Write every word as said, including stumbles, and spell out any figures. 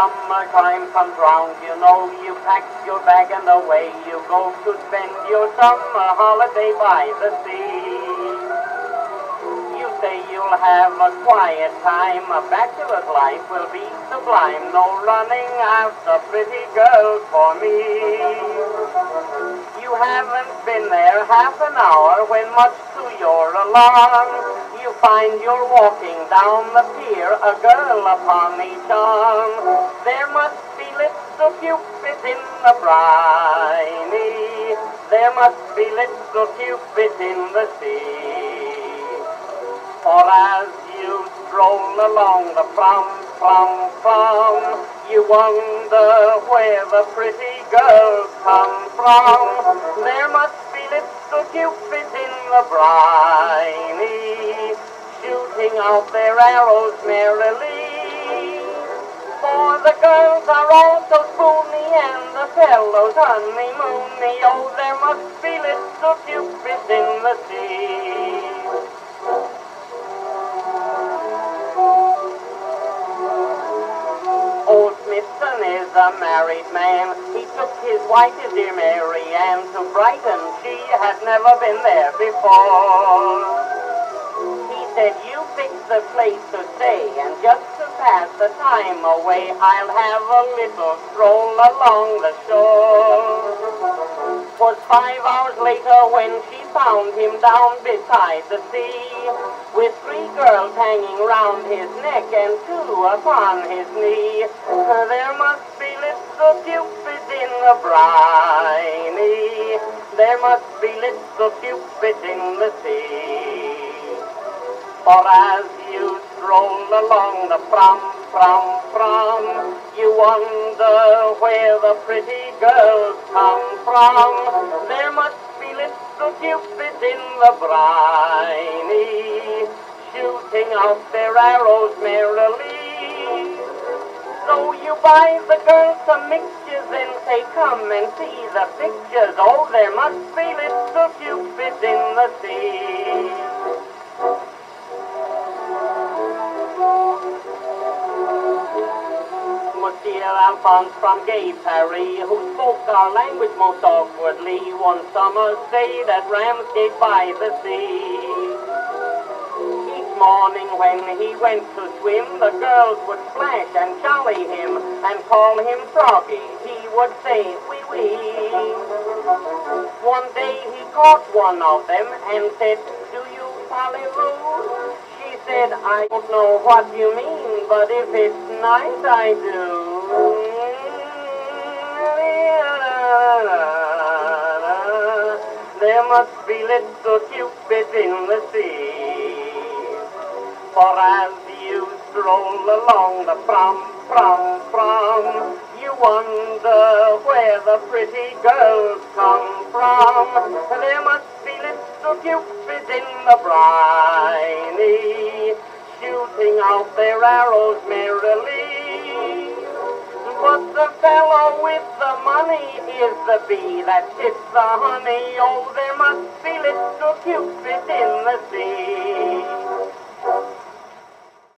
summertime comes round, you know you pack your bag and away you go to spend your summer holiday by the sea. You say you'll have a quiet time, a bachelor's life will be sublime, no running after pretty girls for me. You haven't been there half an hour when much to your alarm you find you're walking down the pier, a girl upon each arm. There must be little Cupid in the briny, there must be little Cupid in the sea. For as you stroll along the plum, plum, plum, you wonder where the pretty girls come from. There must be little Cupid in the briny, shooting out their arrows merrily. For the girls are all so spoony and the fellows honeymoony. Oh, there must be little Cupids in the sea. Old Smithson is a married man. He took his wife, his dear Mary Ann, to Brighton. She had never been there before. Said, you fix a place to stay, and just to pass the time away, I'll have a little stroll along the shore. 'Twas five hours later when she found him down beside the sea, with three girls hanging round his neck and two upon his knee. There must be little Cupid in the briny, there must be little Cupid in the sea. For as you stroll along the prom, prom, prom, you wonder where the pretty girls come from. There must be little Cupids in the briny, shooting out their arrows merrily. So you buy the girls some mixtures and say, come and see the pictures. Oh, there must be little Cupids in the sea. Monsieur Alphonse from Gay Parry, who spoke our language most awkwardly, one summer stayed at Ramsgate by the sea. Each morning when he went to swim, the girls would splash and jolly him and call him Froggy. He would say, wee wee. One day he caught one of them and said, do you Polyroo? She said, I don't know what you mean, but if it's nice, I do. There must be little Cupids in the sea. For as you stroll along the prom, prom, prom, you wonder where the pretty girls come from. There must be little Cupids in the briny, shooting out their arrows merrily. But the fellow with the money is the bee that tips the honey. Oh, there must be little Cupids in the sea.